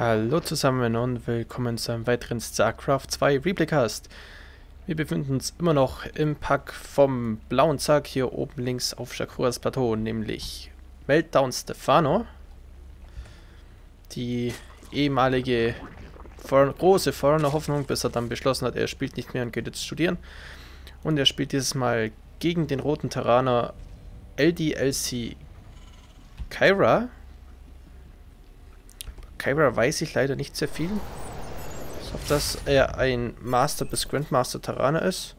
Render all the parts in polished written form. Hallo zusammen und willkommen zu einem weiteren StarCraft 2 Replaycast. Wir befinden uns immer noch im Pack vom blauen Zack hier oben links auf Shakuras Plateau, nämlich Meltdown Stephano, die ehemalige große Foreigner-Hoffnung, bis er dann beschlossen hat, er spielt nicht mehr und geht jetzt studieren. Und er spielt dieses Mal gegen den roten Terraner LDLC Khyira. Khyira weiß ich leider nicht sehr viel. Ich hoffe, dass er ein Master bis Grandmaster Terraner ist.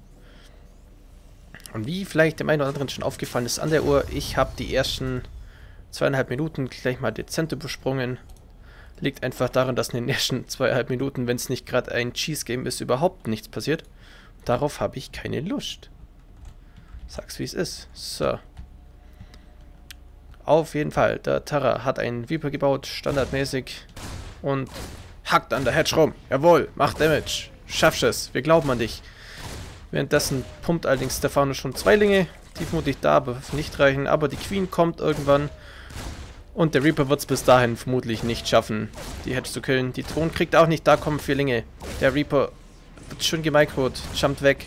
Und wie vielleicht dem einen oder anderen schon aufgefallen ist an der Uhr, ich habe die ersten 2,5 Minuten gleich mal dezent übersprungen. Liegt einfach daran, dass in den ersten 2,5 Minuten, wenn es nicht gerade ein Cheese-Game ist, überhaupt nichts passiert. Darauf habe ich keine Lust. Sag's wie es ist. So. Auf jeden Fall, der Terra hat einen Viper gebaut, standardmäßig. Und hackt an der Hedge rum. Jawohl, macht Damage. Schaffst es, wir glauben an dich. Währenddessen pumpt allerdings Stephano schon Zweilinge. Die vermutlich da aber nicht reichen. Aber die Queen kommt irgendwann. Und der Reaper wird es bis dahin vermutlich nicht schaffen, die Hedge zu killen. Die Thron kriegt auch nicht, da kommen 4 Linge. Der Reaper wird schön gemicrot, jumpt weg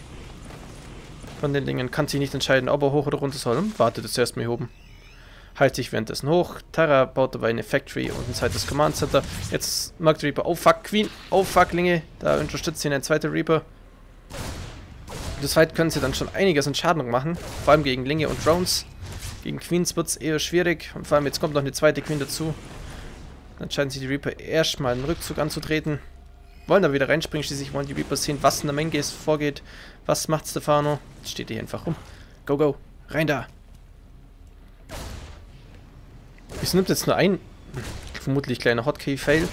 von den Lingen, kann sich nicht entscheiden, ob er hoch oder runter soll. Und wartet jetzt erstmal hier oben. Heilt sich währenddessen hoch. Terra baut dabei eine Factory und ein zweites Command Center. Jetzt mag der Reaper, oh fuck, Queen, oh fuck, Linge. Da unterstützt ihn ein zweiter Reaper. Deshalb können sie dann schon einiges an Schaden machen, vor allem gegen Linge und Drones. Gegen Queens wird es eher schwierig. Und vor allem jetzt kommt noch eine zweite Queen dazu. Dann scheinen sich die Reaper erstmal einen Rückzug anzutreten. Wollen da wieder reinspringen, schließlich wollen die Reaper sehen, was in der Menge vorgeht. Was macht Stephano? Jetzt steht hier einfach rum. Go, go. Rein da. Es nimmt jetzt nur ein, vermutlich kleiner Hotkey-Fail.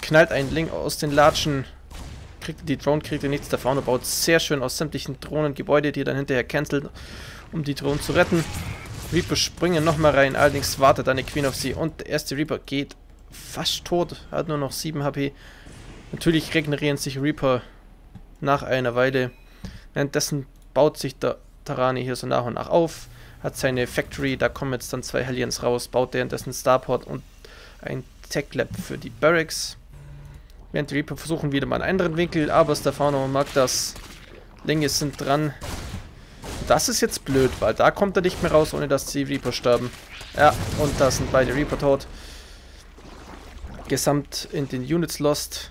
Knallt einen Link aus den Latschen. Kriegt die Drone, kriegt ihr nichts. Stephano baut sehr schön aus sämtlichen Drohnen Gebäude, die er dann hinterher cancelt, um die Drohnen zu retten. Reaper springen nochmal rein, allerdings wartet eine Queen auf sie und der erste Reaper geht fast tot, hat nur noch 7 HP. Natürlich regenerieren sich Reaper nach einer Weile. Währenddessen baut sich der Terrani hier so nach und nach auf, hat seine Factory, da kommen jetzt dann 2 Hellions raus, baut währenddessen Starport und ein Tech Lab für die Barracks. Während die Reaper versuchen wieder mal einen anderen Winkel, aber Stephano mag das. Linge sind dran. Das ist jetzt blöd, weil da kommt er nicht mehr raus, ohne dass die Reaper sterben. Ja, und da sind beide Reaper tot. Gesamt in den Units lost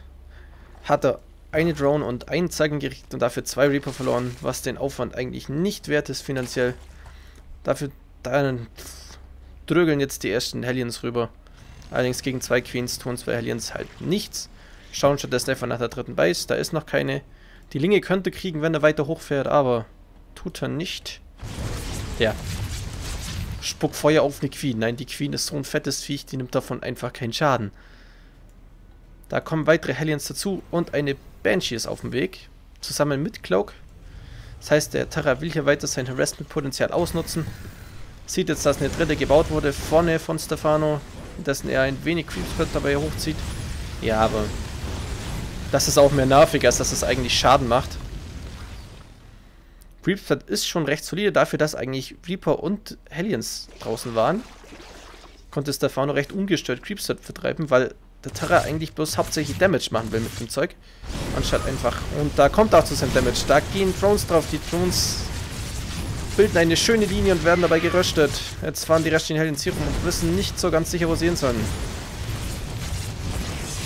hat er eine Drone und einen Zeigen gerichtet und dafür 2 Reaper verloren, was den Aufwand eigentlich nicht wert ist finanziell. Dafür dann drögeln jetzt die ersten Hellions rüber. Allerdings gegen 2 Queens tun 2 Hellions halt nichts. Schauen stattdessen einfach nach der dritten Base. Da ist noch keine. Die Linge könnte kriegen, wenn er weiter hochfährt, aber tut er nicht. Ja. Spuck Feuer auf eine Queen. Nein, die Queen ist so ein fettes Viech, die nimmt davon einfach keinen Schaden. Da kommen weitere Hellions dazu und eine Banshee ist auf dem Weg. Zusammen mit Cloak. Das heißt, der Terra will hier weiter sein Harassment-Potenzial ausnutzen. Sieht jetzt, dass eine dritte gebaut wurde, vorne von Stephano. Dessen er ein wenig Creepspread dabei hochzieht. Ja, aber das ist auch mehr nervig, als dass es eigentlich Schaden macht. Creepspread ist schon recht solide, dafür, dass eigentlich Reaper und Hellions draußen waren. Konnte Stephano recht ungestört Creepspread vertreiben, weil der Terra eigentlich bloß hauptsächlich Damage machen will mit dem Zeug. Anstatt einfach. Und da kommt auch zu seinem Damage. Da gehen Drones drauf. Die Drones bilden eine schöne Linie und werden dabei geröstet. Jetzt fahren die restlichen Hellions hier rum und wissen nicht so ganz sicher, wo sie hin sollen.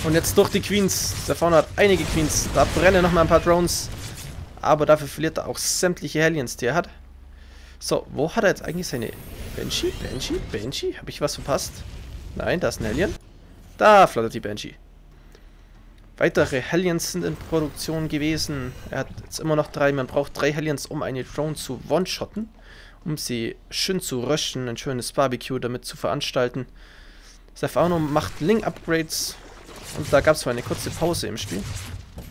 Und jetzt durch die Queens. Stephano hat einige Queens. Da brennen nochmal ein paar Drones. Aber dafür verliert er auch sämtliche Hellions, die er hat. So, wo hat er jetzt eigentlich seine... Banshee? Banshee? Banshee? Habe ich was verpasst? Nein, da ist ein Hellion. Da flattert die Banshee. Weitere Hellions sind in Produktion gewesen. Er hat jetzt immer noch 3. Man braucht 3 Hellions, um eine Drone zu one-shotten. Um sie schön zu röschen. Ein schönes Barbecue damit zu veranstalten. Stephano macht Link-Upgrades. Und da gab es mal eine kurze Pause im Spiel.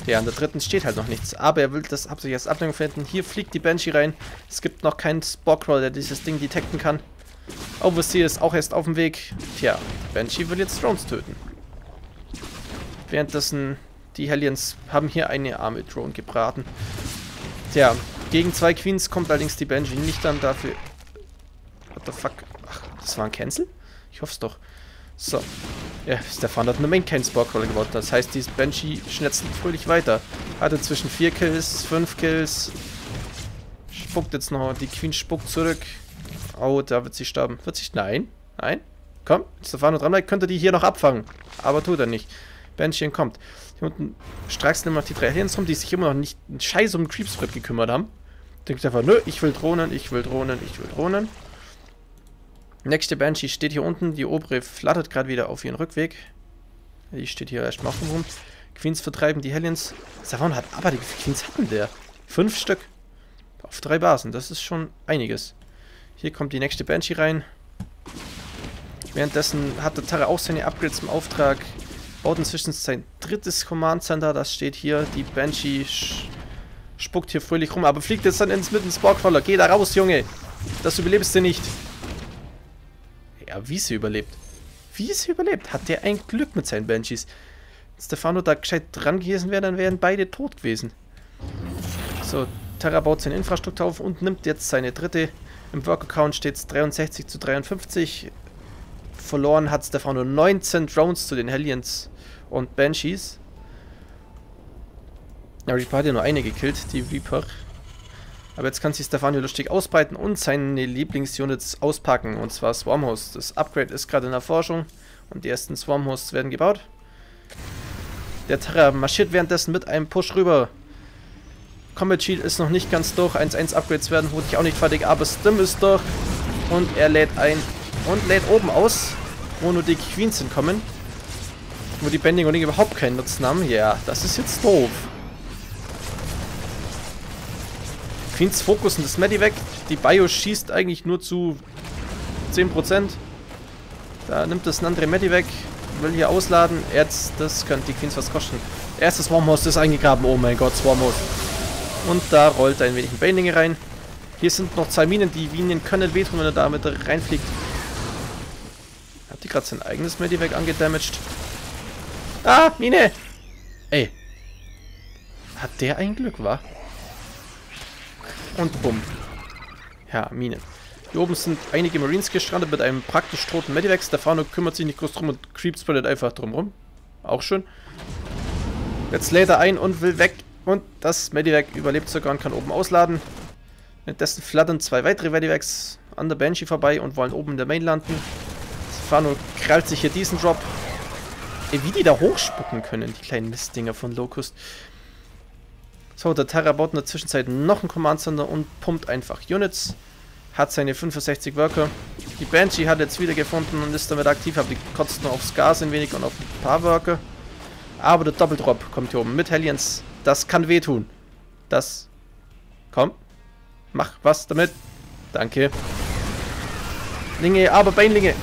Ja, an der dritten steht halt noch nichts. Aber er will das hauptsächlich als Ablenkung verwenden. Hier fliegt die Banshee rein. Es gibt noch keinen Spockroll, der dieses Ding detekten kann. Overseer ist auch erst auf dem Weg. Tja, Banshee will jetzt Drones töten. Währenddessen, die Hellions haben hier eine arme Drone gebraten. Tja, gegen 2 Queens kommt allerdings die Banshee nicht an, dafür... What the fuck? Ach, das war ein Cancel? Ich hoff's doch. So, Ja, Stefan hat eine Menge keinen Sporcrawler gebaut. Das heißt, dieses Banshee schnetzelt fröhlich weiter. Hat inzwischen 4 Kills, 5 Kills. Spuckt jetzt noch. Die Queen spuckt zurück. Oh, da wird sie sterben. Wird sie? Nein. Nein. Komm, Stefano dranbleibt, könnte die hier noch abfangen. Aber tut er nicht. Banshee kommt. Hier unten straxeln immer noch die 3 Aliens rum, die sich immer noch nicht einen Scheiß um den Creepspread gekümmert haben. Denkt einfach, nö, ich will Drohnen, ich will Drohnen, ich will Drohnen. Nächste Banshee steht hier unten. Die obere flattert gerade wieder auf ihren Rückweg. Die steht hier erstmal auf dem Rum. Queens vertreiben die Hellions. Savon hat aber die Queens hatten der. 5 Stück. Auf 3 Basen. Das ist schon einiges. Hier kommt die nächste Banshee rein. Währenddessen hat der Terra auch seine Upgrades im Auftrag. Baut inzwischen sein 3. Command Center. Das steht hier. Die Banshee spuckt hier fröhlich rum. Aber fliegt jetzt dann ins Mitten Sporkroller. Geh da raus, Junge. Das überlebst du nicht. Ja, wie sie überlebt. Wie sie überlebt. Hat der ein Glück mit seinen Banshees. Wenn Stefano da gescheit dran gewesen wäre, dann wären beide tot gewesen. So, Terra baut seine Infrastruktur auf und nimmt jetzt seine 3. Im Worker-Count steht es 63 zu 53. Verloren hat Stefano 19 Drones zu den Hellions und Banshees. Der Reaper hat ja nur eine gekillt, die Reaper. Aber jetzt kann sich Stefano lustig ausbreiten und seine Lieblingsunits auspacken. Und zwar Swarmhost. Das Upgrade ist gerade in der Forschung. Und die ersten Swarmhosts werden gebaut. Der Terra marschiert währenddessen mit einem Push rüber. Combat Shield ist noch nicht ganz durch. 1-1 Upgrades werden vermutlich auch nicht fertig. Aber Stim ist durch. Und er lädt ein. Und lädt oben aus. Wo nur die Queens hinkommen. Wo die Bending und Ding überhaupt keinen Nutzen haben. Ja, das ist jetzt doof. Queens fokussen das Medi weg. Die Bio schießt eigentlich nur zu 10%. Da nimmt das ein andere Medi weg. Will hier ausladen. Jetzt, das könnte die Queens was kosten. Erstes Swarmhost ist eingegraben. Oh mein Gott, Swarmhost. Und da rollt ein wenig ein Bandinge rein. Hier sind noch 2 Minen. Die Minen können wehtun, wenn er da mit reinfliegt. Hat die gerade sein eigenes Medi weg angedamaged? Ah, Mine! Ey. Hat der ein Glück, wa? Und bumm. Ja, Mine. Hier oben sind einige Marines gestrandet mit einem praktisch toten Medivac. Stefano kümmert sich nicht groß drum und creepspreadet einfach drumrum. Auch schön. Jetzt lädt er ein und will weg. Und das Medivac überlebt sogar und kann oben ausladen. Währenddessen flattern 2 weitere Medivacs an der Banshee vorbei und wollen oben in der Main landen. Stefano krallt sich hier diesen Drop. Ey, wie die da hochspucken können, die kleinen Mistdinger von Locust. So, der Terra baut in der Zwischenzeit noch einen Command Center und pumpt einfach Units. Hat seine 65 Worker. Die Banshee hat jetzt wieder gefunden und ist damit aktiv. Aber die kotzt nur aufs Gas ein wenig und auf ein paar Worker. Aber der Doppeldrop kommt hier oben mit Hellions. Das kann wehtun. Das. Komm. Mach was damit. Danke. Linge, aber Beinlinge.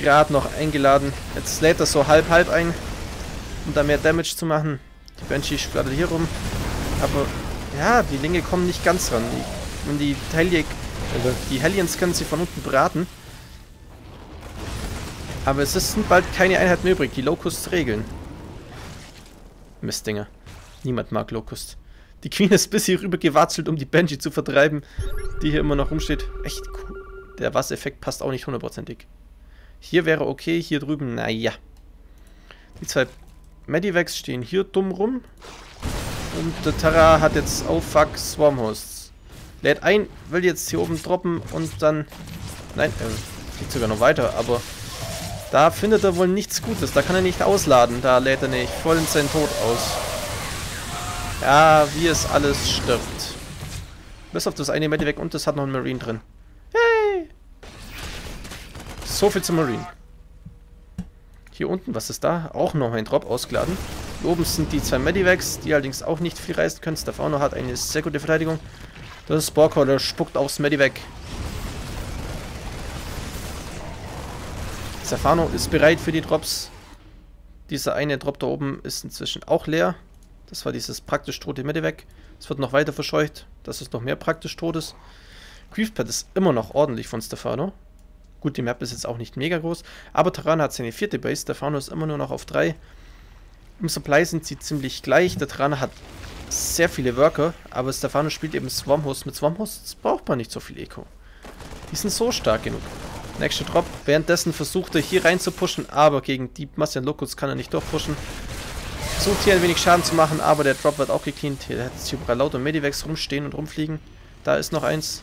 Gerade noch eingeladen. Jetzt lädt das so halb ein. Um da mehr Damage zu machen. Die Banshee flattert hier rum. Aber, ja, die Linge kommen nicht ganz ran. Und die Hellions können sie von unten braten. Aber es sind bald keine Einheiten mehr übrig. Die Locust regeln. Mistdinger. Niemand mag Locust. Die Queen ist bis hier rüber gewatzelt, um die Banshee zu vertreiben. Die hier immer noch rumsteht. Echt cool. Der Wassereffekt passt auch nicht hundertprozentig. Hier wäre okay, hier drüben, naja. Die 2... Medivacs stehen hier dumm rum. Und der Terra hat jetzt, oh fuck, Swarmhosts. Lädt ein, will jetzt hier oben droppen und dann... Nein, fliegt sogar noch weiter, aber... Da findet er wohl nichts Gutes, da kann er nicht ausladen. Da lädt er nicht voll in seinen Tod aus. Ja, wie es alles stirbt. Bis auf das eine Medivac und das hat noch einen Marine drin. Hey! So viel zum Marine. Hier unten, was ist da? Auch noch ein Drop ausgeladen. Hier oben sind die 2 Medivacs, die allerdings auch nicht viel reißen können. Stefano hat eine sehr gute Verteidigung. Das Sporkroller spuckt aufs Medivac. Stefano ist bereit für die Drops. Dieser eine Drop da oben ist inzwischen auch leer. Das war dieses praktisch tote Medivac. Es wird noch weiter verscheucht, dass es noch mehr praktisch totes. Griefpad ist immer noch ordentlich von Stefano. Gut, die Map ist jetzt auch nicht mega groß. Aber Terran hat seine 4. Base. Stefano ist immer nur noch auf 3. Im Supply sind sie ziemlich gleich. Der Terran hat sehr viele Worker. Aber Stefano spielt eben Swarmhost. Mit Swarmhosts braucht man nicht so viel Eco. Die sind so stark genug. Nächster Drop. Währenddessen versucht er hier rein zu pushen, aber gegen die Massian Locusts kann er nicht durchpushen. Versucht hier ein wenig Schaden zu machen, aber der Drop wird auch gekleant. Hier hat es überall lauter Medivacs rumstehen und rumfliegen. Da ist noch eins.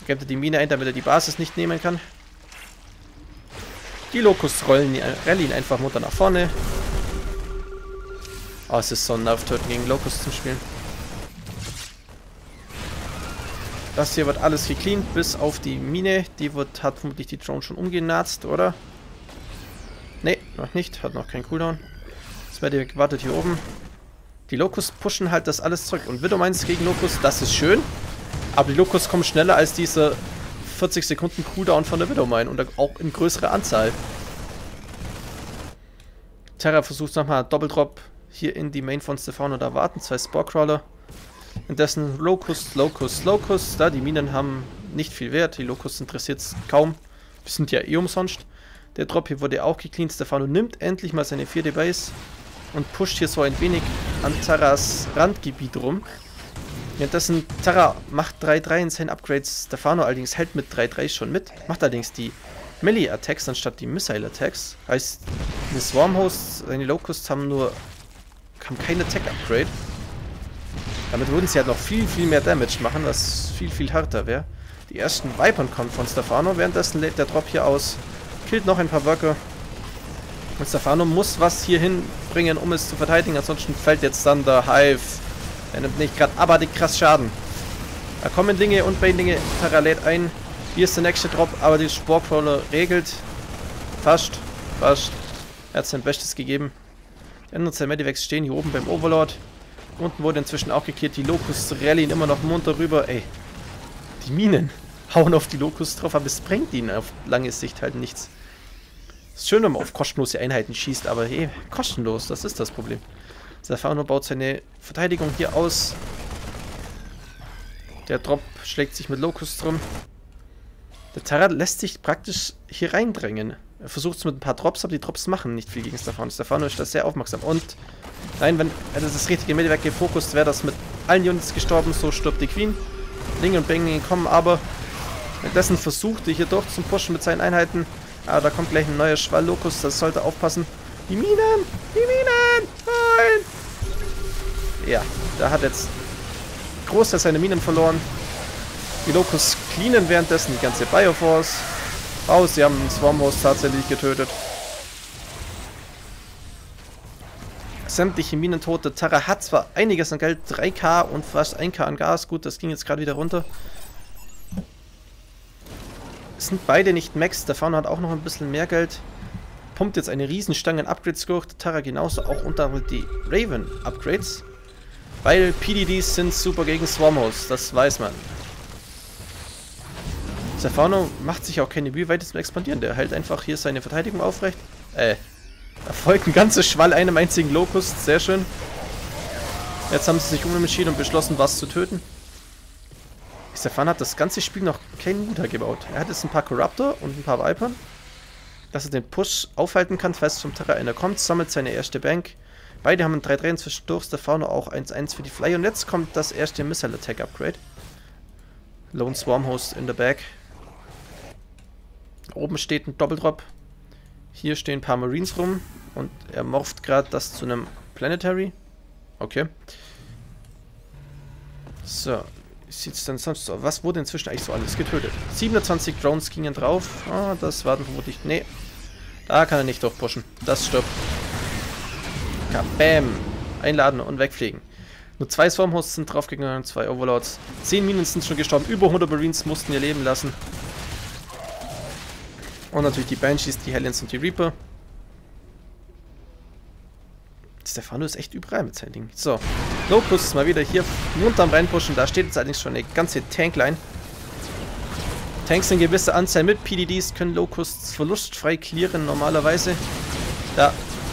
Da gräbt er die Mine ein, damit er die Basis nicht nehmen kann. Die Locusts rallyen einfach munter nach vorne. Oh, es ist so ein Nervtöten gegen Locusts zum Spielen. Das hier wird alles gecleant, bis auf die Mine. Die hat vermutlich die Drone schon umgenatzt, oder? Ne, noch nicht. Hat noch keinen Cooldown. Jetzt werde ich gewartet hier oben. Die Locusts pushen halt das alles zurück. Und Widow meins gegen Locusts, das ist schön. Aber die Locusts kommen schneller als diese 40 Sekunden Cooldown von der Widow Mine. Und auch in größerer Anzahl. Terra versucht nochmal Doppeldrop hier in die Main von Stephano. Da warten zwei Sporecrawler. Indessen Locusts, da die Minen haben nicht viel Wert, die Locusts interessiert es kaum, wir sind ja eh umsonst. Der Drop hier wurde auch gecleant, Stephano nimmt endlich mal seine 4. Base und pusht hier so ein wenig an Terras Randgebiet rum. Währenddessen Terra macht 3-3 in seinen Upgrades, Stephano allerdings hält mit 3-3 schon mit, macht allerdings die Melee-Attacks anstatt die Missile-Attacks. Heißt, die Swarmhosts, seine Locusts haben kein Attack-Upgrade. Damit würden sie halt noch viel mehr Damage machen, was viel härter wäre. Die ersten Vipern kommen von Stephano, währenddessen lädt der Drop hier aus, killt noch ein paar Worker. Und Stephano muss was hier hinbringen, um es zu verteidigen, ansonsten fällt jetzt dann der Hive. Er nimmt nicht gerade abartig krass Schaden. Da kommen Linge und Banelinge, Terra lädt ein. Hier ist der nächste Drop, aber die Sporecrawler regelt. Fast. Er hat sein Bestes gegeben. Die anderen zwei Medivacs stehen hier oben beim Overlord. Unten wurde inzwischen auch geklärt, die Locusts rallyen immer noch munter rüber. Ey, die Minen hauen auf die Locusts drauf, aber es bringt ihnen auf lange Sicht halt nichts. Es ist schön, wenn man auf kostenlose Einheiten schießt, aber hey, kostenlos, das ist das Problem. Stephano baut seine Verteidigung hier aus. Der Drop schlägt sich mit Locusts rum. Der Terra lässt sich praktisch hier reindrängen. Er versucht es mit ein paar Drops, aber die Drops machen nicht viel gegen Stephano. Stephano ist da sehr aufmerksam und... Nein, wenn also das richtige Medivac gefokust wäre, das mit allen Units gestorben, so stirbt die Queen. Linge und Bang kommen aber. Währenddessen versucht er hier durch zum Pushen mit seinen Einheiten. Ah, da kommt gleich ein neuer Schwall Locust, das sollte aufpassen. Die Minen! Nein! Ja, da hat jetzt Großteil seine Minen verloren. Die Locusts cleanen währenddessen die ganze Bioforce. Oh, sie haben den Swarmhost tatsächlich getötet. Sämtliche Minentote. Terra hat zwar einiges an Geld, 3k und fast 1k an Gas. Gut, das ging jetzt gerade wieder runter. Es sind beide nicht max. Stephano hat auch noch ein bisschen mehr Geld. Pumpt jetzt eine Riesenstange an Upgrades durch. Terra genauso, auch unter anderem die Raven-Upgrades. Weil PDDs sind super gegen Swarmhosts, das weiß man. Stephano macht sich auch keine Mühe weiter zum Expandieren. Der hält einfach hier seine Verteidigung aufrecht. Da folgt ein ganzer Schwall einem einzigen Locust. Sehr schön. Jetzt haben sie sich umentschieden und beschlossen, was zu töten. Stephano hat das ganze Spiel noch keinen Mutter gebaut. Er hat jetzt ein paar Corruptor und ein paar Viper. Dass er den Push aufhalten kann, falls vom Terra einer kommt. Sammelt seine erste Bank. Beide haben ein 3-3 inzwischen durch. Stephano auch 1-1 für die Fly. Und jetzt kommt das erste Missile Attack Upgrade. Lone Swarmhost in the back. Oben steht ein Doppeldrop. Hier stehen ein paar Marines rum und er morpht gerade das zu einem Planetary. Okay. So, sieht es dann sonst so. Was wurde inzwischen eigentlich so alles getötet? 27 Drones gingen drauf. Ah, das warten vermutlich. Nee. Da kann er nicht durchpushen. Das stirbt. Kabam. Einladen und wegfliegen. Nur 2 Swarmhosts sind draufgegangen, 2 Overlords. 10 Minen sind schon gestorben. Über 100 Marines mussten ihr Leben lassen. Und natürlich die Banshees, die Hellions und die Reaper. Stephano ist echt überall mit seinen Dingen. So, Locust ist mal wieder hier munter am Reinpushen. Da steht jetzt allerdings schon eine ganze Tankline. Tanks in gewisser Anzahl mit PDDs können Locusts verlustfrei clearen normalerweise. Da.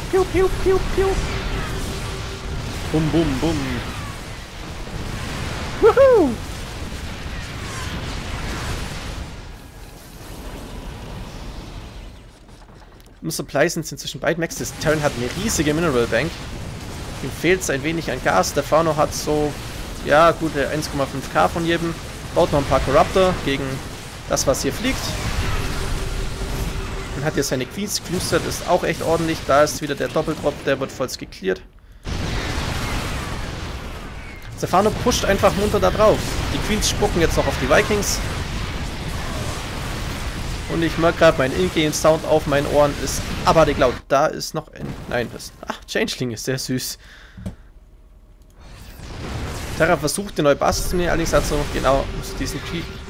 Piu, piu, piu, piu. Bum, bum, bum. Wuhu! Im Supply sind sie inzwischen beide Max. Das Terran hat eine riesige Mineral Bank. Ihm fehlt es ein wenig an Gas. Stephano hat so, ja, gute 1,5k von jedem. Baut noch ein paar Corruptor gegen das, was hier fliegt. Und hat hier seine Queens. Clustert ist auch echt ordentlich. Da ist wieder der Doppeldrop, der wird voll geklärt. Stephano pusht einfach munter da drauf. Die Queens spucken jetzt noch auf die Vikings. Und ich merke gerade, mein Ingame-Sound auf meinen Ohren ist abartig laut. Da ist noch ein... Nein, das... Ach, Changeling ist sehr süß. Terra versucht, den Neubast zu nehmen. Allerdings hat sie noch genau... Muss diesen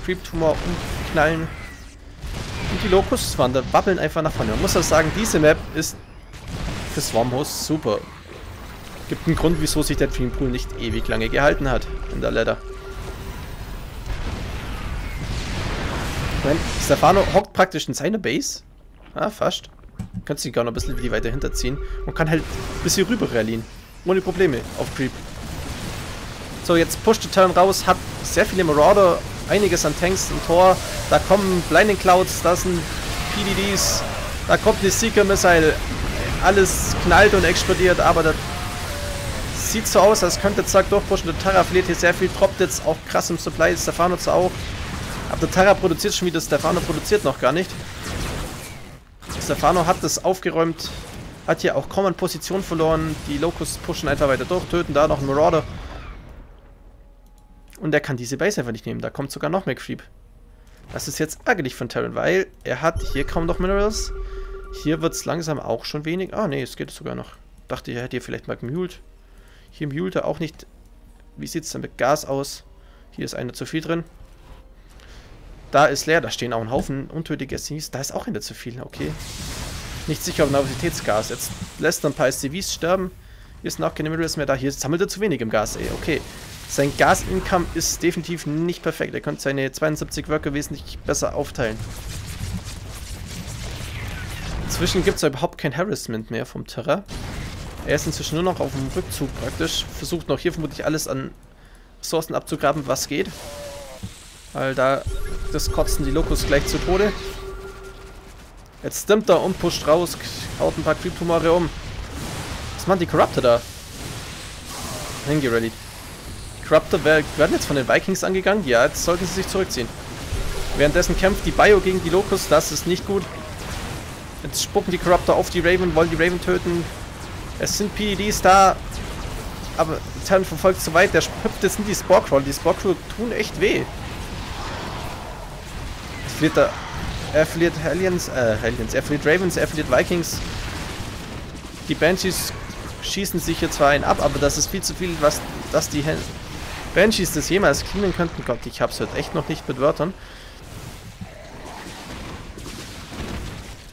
Creep-Tumor umknallen. Und die Locust-Wander wabbeln einfach nach vorne. Man muss auch sagen, diese Map ist für Swarmhost super. Gibt einen Grund, wieso sich der Dreampool nicht ewig lange gehalten hat in der Ladder. Nein, Stephano hockt praktisch in seiner Base. Ah, fast. Kannst du gar noch ein bisschen weiter hinterziehen. Und kann halt ein bisschen rüber rallyen. Ohne Probleme auf Creep. So, jetzt pusht der Turn raus. Hat sehr viele Marauder. Einiges an Tanks im Tor. Da kommen Blinding Clouds. Da sind PDDs. Da kommt die Seeker Missile. Alles knallt und explodiert. Aber das sieht so aus, als könnte Zack durchpushen. Der Terra verliert hier sehr viel. Droppt jetzt auch krass im Supply. Stephano zwar auch. Aber der Terra produziert schon wieder, Stephano produziert noch gar nicht. Stephano hat das aufgeräumt, hat hier auch Command Position verloren. Die Locusts pushen einfach weiter durch, töten da noch einen Marauder. Und er kann diese Base einfach nicht nehmen, da kommt sogar noch mehr Creep. Das ist jetzt ärgerlich von Terran, weil er hat hier kaum noch Minerals. Hier wird es langsam auch schon wenig. Ah ne, es geht sogar noch. Dachte, er hätte hier vielleicht mal gemult. Hier mult er auch nicht. Wie sieht es denn mit Gas aus? Hier ist einer zu viel drin. Da ist leer, da stehen auch ein Haufen untötige SCVs. Da ist auch einer zu viel, okay. Nicht sicher auf Nervositätsgas. Jetzt lässt er ein paar SCVs sterben. Hier sind auch keine Minerals mehr da. Hier sammelt er zu wenig im Gas, ey, okay. Sein Gas-Income ist definitiv nicht perfekt. Er könnte seine 72 Worker wesentlich besser aufteilen. Inzwischen gibt es ja überhaupt kein Harassment mehr vom Terra. Er ist inzwischen nur noch auf dem Rückzug praktisch. Versucht noch hier vermutlich alles an Ressourcen abzugraben, was geht. Weil da, das kotzen die Locust gleich zu Tode. Jetzt stimmt er und pusht raus, haut ein paar Creep-Tumore um. Was machen die Corruptor da? Hingerallied. Corruptor werden jetzt von den Vikings angegangen? Ja, jetzt sollten sie sich zurückziehen. Währenddessen kämpft die Bio gegen die Locust, das ist nicht gut. Jetzt spucken die Corruptor auf die Raven, wollen die Raven töten. Es sind PEDs da. Aber Terran verfolgt zu weit, der hüpft jetzt in die Spore-Crawl. Die Spore-Crawl tun echt weh. Er verliert Hellions, er verliert Ravens, er verliert Vikings. Die Banshees schießen sich jetzt zwar einen ab, aber das ist viel zu viel, was dass die Banshees das jemals cleanen könnten. Gott, ich hab's heute echt noch nicht mit Wörtern.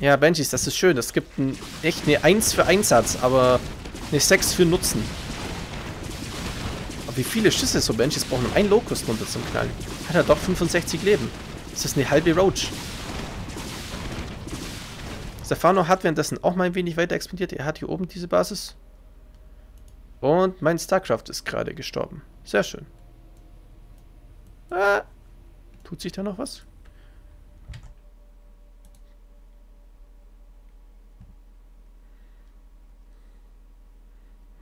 Ja, Banshees, das ist schön. Das gibt echt eine 1 für Einsatz, aber eine 6 für Nutzen. Aber wie viele Schüsse so Banshees brauchen, um einen Locust runter zum Knallen? Hat er doch 65 Leben. Das ist eine halbe Roach. Stephano hat währenddessen auch mal ein wenig weiter expandiert. Er hat hier oben diese Basis. Und mein StarCraft ist gerade gestorben. Sehr schön. Ah, tut sich da noch was?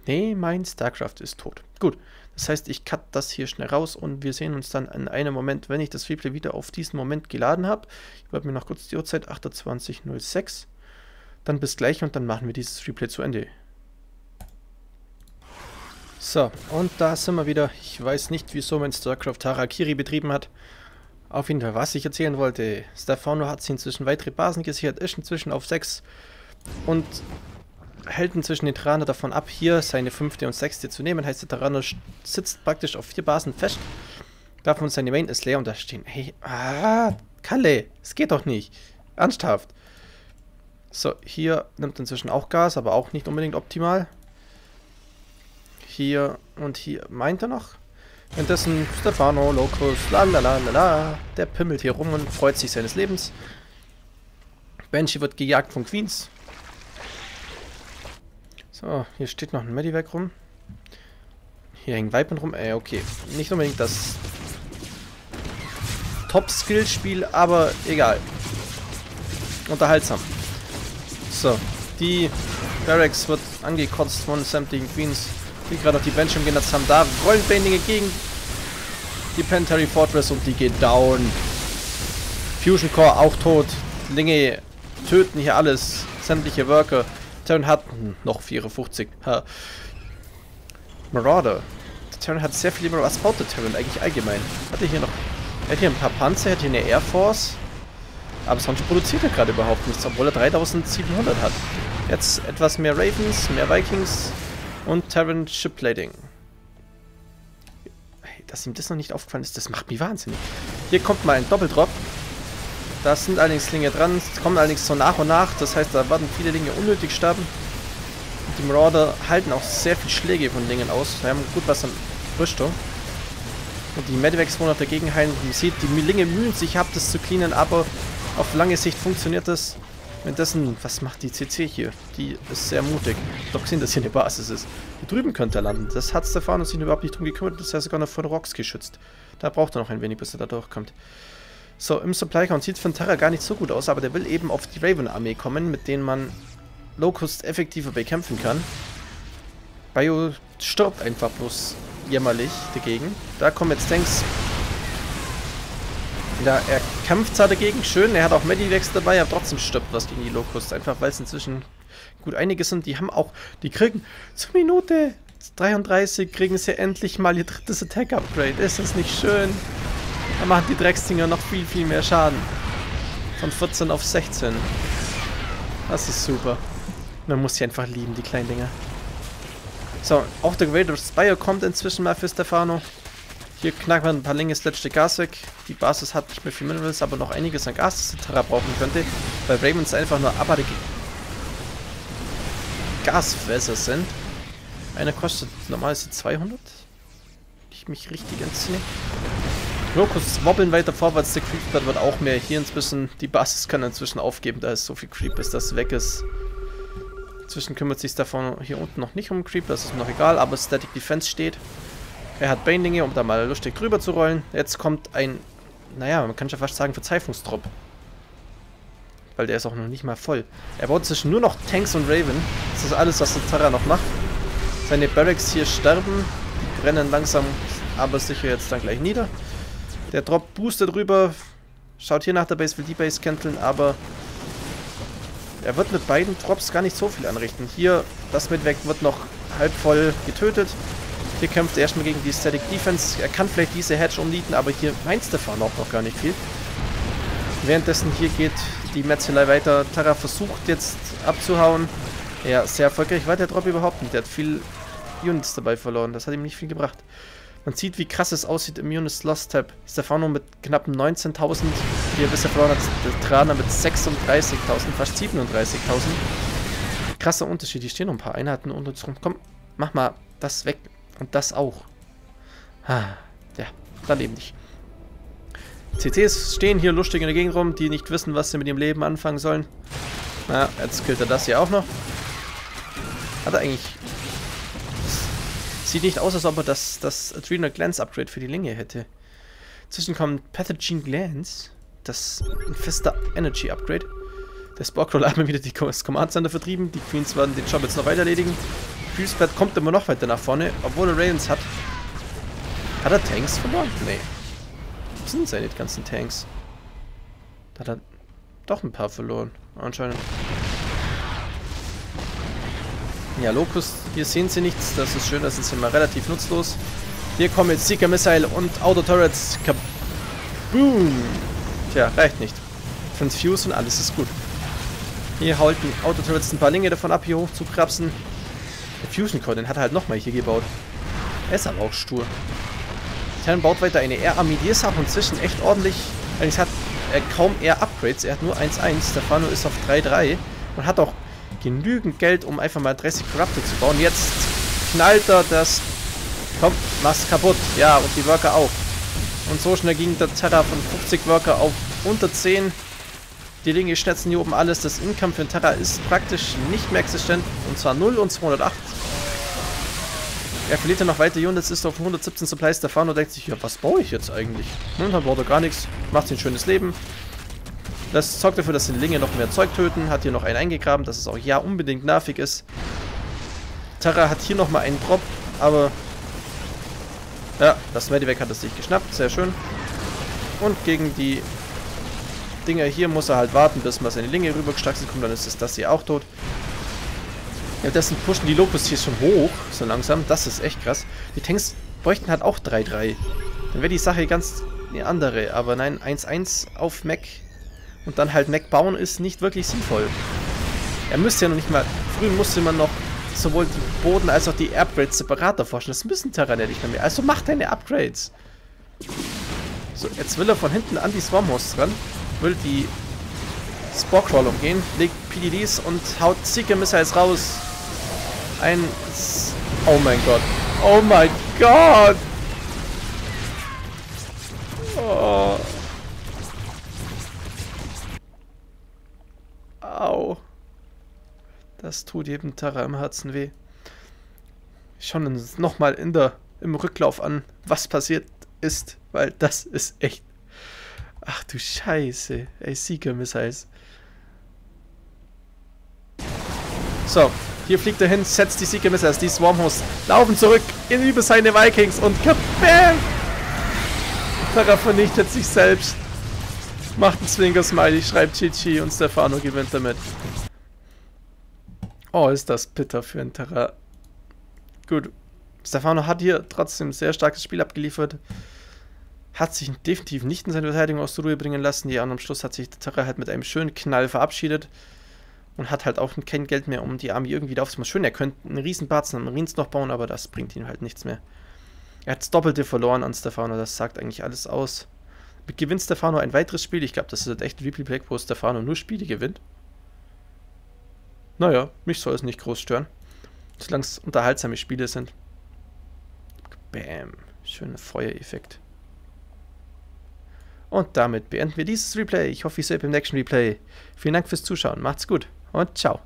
Nee, mein StarCraft ist tot. Gut. Das heißt, ich cut das hier schnell raus und wir sehen uns dann in einem Moment, wenn ich das Replay wieder auf diesen Moment geladen habe. Ich werde mir noch kurz die Uhrzeit 28:06. Dann bis gleich und dann machen wir dieses Replay zu Ende. So, und da sind wir wieder. Ich weiß nicht, wieso mein StarCraft Harakiri betrieben hat. Auf jeden Fall, was ich erzählen wollte. Stephano hat sich inzwischen weitere Basen gesichert, ist inzwischen auf 6 und hält inzwischen den Terraner davon ab, hier seine 5. und 6. zu nehmen. Heißt, der Terraner sitzt praktisch auf 4 Basen fest. Davon seine Main ist leer und da stehen. Hey, Kalle, es geht doch nicht. Ernsthaft. So, hier nimmt inzwischen auch Gas, aber auch nicht unbedingt optimal. Hier und hier meint er noch. Währenddessen Stephano, Locust, lalalala. Der pimmelt hier rum und freut sich seines Lebens. Banshee wird gejagt von Queens. So, hier steht noch ein Medivac rum. Hier hängen Weibern rum. Okay. Nicht unbedingt das Top-Skill-Spiel, aber egal. Unterhaltsam. So, die Barracks wird angekotzt von sämtlichen Queens, die gerade auf die Bench umgenutzt haben. Da rollen Bändige gegen die Pentary Fortress und die geht down. Fusion Core auch tot. Linge töten hier alles. Sämtliche Worker. Terran hat noch 54. Marauder. Der Terran hat sehr viele Marauder. Was baut der Terran eigentlich allgemein? Hat er hier noch... Er hat hier ein paar Panzer, hat hier eine Air Force. Aber sonst produziert er gerade überhaupt nichts, obwohl er 3700 hat. Jetzt etwas mehr Ravens, mehr Vikings und Terran Shiplading. Dass ihm das noch nicht aufgefallen ist, das macht mich wahnsinnig. Hier kommt mal ein Doppeldrop. Da sind allerdings Linge dran, es kommen allerdings so nach und nach. Das heißt, da werden viele Linge unnötig sterben. Die Marauder halten auch sehr viele Schläge von Lingen aus. Wir haben gut was an Rüstung. Und die Medivacs wollen auf der Gegend heilen. Man sieht, die Linge mühen sich ab, das zu cleanen, aber auf lange Sicht funktioniert das. Währenddessen, was macht die CC hier? Die ist sehr mutig. Doch gesehen, dass hier eine Basis ist. Hier drüben könnte er landen. Das hat Stephano sich überhaupt nicht drum gekümmert. Das ist ja sogar noch von Rocks geschützt. Da braucht er noch ein wenig, bis er da durchkommt. So, im Supply Count sieht von Terra gar nicht so gut aus, aber der will eben auf die Raven-Armee kommen, mit denen man Locust effektiver bekämpfen kann. Bio stirbt einfach bloß jämmerlich dagegen. Da kommen jetzt Tanks. Ja, er kämpft zwar dagegen, schön, er hat auch Medivacs dabei, aber trotzdem stirbt was gegen die Locust, einfach weil es inzwischen gut einige sind. Die haben auch, die kriegen zur Minute 33, kriegen sie endlich mal ihr drittes Attack-Upgrade, ist das nicht schön? Da machen die Drecksdinger noch viel, viel mehr Schaden. Von 14 auf 16. Das ist super. Man muss sie einfach lieben, die kleinen Dinger. So, auch der Greater Spire kommt inzwischen mal für Stephano. Hier knackt man ein paar Linge, das letzte Gas weg. Die Basis hat nicht mehr viel Minerals, aber noch einiges an Gas, das die Terra brauchen könnte, weil Ravens einfach nur abartige Gasfässer sind. Einer kostet normalerweise 200. Ich mich richtig entsinne. Locust wobbeln weiter vorwärts, der Creep wird auch mehr. Hier inzwischen, die Basis kann inzwischen aufgeben, da ist so viel Creep, bis das weg ist. Inzwischen kümmert sich davon hier unten noch nicht um Creep, das ist noch egal, aber Static Defense steht. Er hat Banelinge, um da mal lustig drüber zu rollen. Jetzt kommt ein, naja, man kann schon fast sagen, Verzweiflungstrupp. Weil der ist auch noch nicht mal voll. Er baut zwischen nur noch Tanks und Raven. Das ist alles, was der Terra noch macht. Seine Barracks hier sterben. Die brennen langsam, aber sicher jetzt dann gleich nieder. Der Drop boostet rüber. Schaut hier nach der Base, will die Base canceln, aber... Er wird mit beiden Drops gar nicht so viel anrichten. Hier, das Midweg wird noch halb voll getötet. Hier kämpft er erstmal gegen die Static Defense. Er kann vielleicht diese Hedge umnieten, aber hier meint Stefan auch noch gar nicht viel. Währenddessen hier geht die Metzelei weiter. Terra versucht jetzt abzuhauen. Ja, sehr erfolgreich war der Drop überhaupt nicht. Der hat viel Units dabei verloren. Das hat ihm nicht viel gebracht. Man sieht, wie krass es aussieht im Units Lost Tab. Stefano mit knapp 19.000. Hier bis er verloren hat. Der Trana mit 36.000, fast 37.000. Krasser Unterschied. Hier stehen noch ein paar Einheiten unter uns rum. Komm, mach mal das weg. Und das auch. Ha, ja, dann eben nicht. CCs stehen hier lustig in der Gegend rum, die nicht wissen, was sie mit ihrem Leben anfangen sollen. Na, jetzt killt er das hier auch noch. Hat er eigentlich... Sieht nicht aus, als ob er das Adrenal Glands Upgrade für die Linge hätte. Zwischen kommt Pathogen Glands, das Infesta Energy Upgrade. Der Sporkroller hat mir wieder das Command Center vertrieben. Die Queens werden den Job jetzt noch weiter erledigen. Creepsplat kommt immer noch weiter nach vorne, obwohl er Ravens hat. Hat er Tanks verloren? Nee. Was sind seine ganzen Tanks? Da hat er doch ein paar verloren, anscheinend. Ja, Locust, hier sehen sie nichts, das ist schön, das ist immer relativ nutzlos. Hier kommen jetzt Seeker Missile und Auto Turrets. Kaboom! Tja, reicht nicht. Transfuse und alles ist gut. Hier halten Auto Turrets ein paar Linge davon ab, hier hoch zu krapsen. Der Fusion Core, den hat er halt nochmal hier gebaut. Er ist aber auch stur. Terran baut weiter eine Air-Armee, die ist auch inzwischen echt ordentlich. Allerdings hat er kaum Air-Upgrades, er hat nur 1-1. Stephano ist auf 3-3 und hat auch genügend Geld, um einfach mal 30 Corrupted zu bauen. Jetzt knallt er das... Komm, mach's kaputt. Ja, und die Worker auch. Und so schnell ging der Terra von 50 Worker auf unter 10. Die Linge schnetzen hier oben alles. Das Income für den Terra ist praktisch nicht mehr existent. Und zwar 0 und 208. Er verliert ja noch weiter. Units ist auf 117 Supplies. Stephano denkt sich, ja, was baue ich jetzt eigentlich? Und dann baut er gar nichts. Macht ein schönes Leben. Das sorgt dafür, dass die Linge noch mehr Zeug töten. Hat hier noch einen eingegraben, dass es auch ja unbedingt nervig ist. Terra hat hier nochmal einen Drop. Aber ja, das Medivac hat es sich geschnappt. Sehr schön. Und gegen die Dinger hier muss er halt warten, bis man seine Linie rübergestachselt kommt, dann ist das hier auch tot. Währenddessen pushen die Locust hier schon hoch, so langsam. Das ist echt krass. Die Tanks bräuchten halt auch 3-3. Dann wäre die Sache ganz eine andere. Aber nein, 1-1 auf Mech. Und dann halt Mech bauen ist nicht wirklich sinnvoll. Er müsste ja noch nicht mal... Früher musste man noch sowohl die Boden- als auch die Upgrades separat erforschen. Das müssen Terraner nicht mehr. Also mach deine Upgrades. So, jetzt will er von hinten an die Swarmhost ran. Will die Sporecrawl umgehen. Legt PDDs und haut Seeker Missiles raus. Ein... Oh mein Gott. Oh mein Gott! Oh. Au. Das tut jedem Terra im Herzen weh. Wir schauen uns nochmal im Rücklauf an, was passiert ist, weil das ist echt... Ach du Scheiße. Ey, Seeker Missiles. So, hier fliegt er hin, setzt die Seeker Missiles, die Swarmhost laufen zurück in über seine Vikings und kabam! Terra vernichtet sich selbst. Macht einen Zwinker-Smiley, schreibt GG und Stephano gewinnt damit. Oh, ist das bitter für einen Terra. Gut. Stephano hat hier trotzdem ein sehr starkes Spiel abgeliefert. Hat sich definitiv nicht in seine Verteidigung aus der Ruhe bringen lassen. Ja, und am Schluss hat sich der Terra halt mit einem schönen Knall verabschiedet. Und hat halt auch kein Geld mehr, um die Armee irgendwie wieder aufzumachen. Schön, er könnte einen Riesenbatzen am Marines noch bauen, aber das bringt ihm halt nichts mehr. Er hat das Doppelte verloren an Stephano, das sagt eigentlich alles aus. Gewinnt Stephano ein weiteres Spiel? Ich glaube, das ist halt echt ein Replay-Pack, wo Stephano nur Spiele gewinnt. Naja, mich soll es nicht groß stören. Solange es unterhaltsame Spiele sind. Bam. Schöner Feuereffekt. Und damit beenden wir dieses Replay. Ich hoffe, ich sehe euch beim nächsten Replay. Vielen Dank fürs Zuschauen. Macht's gut und ciao.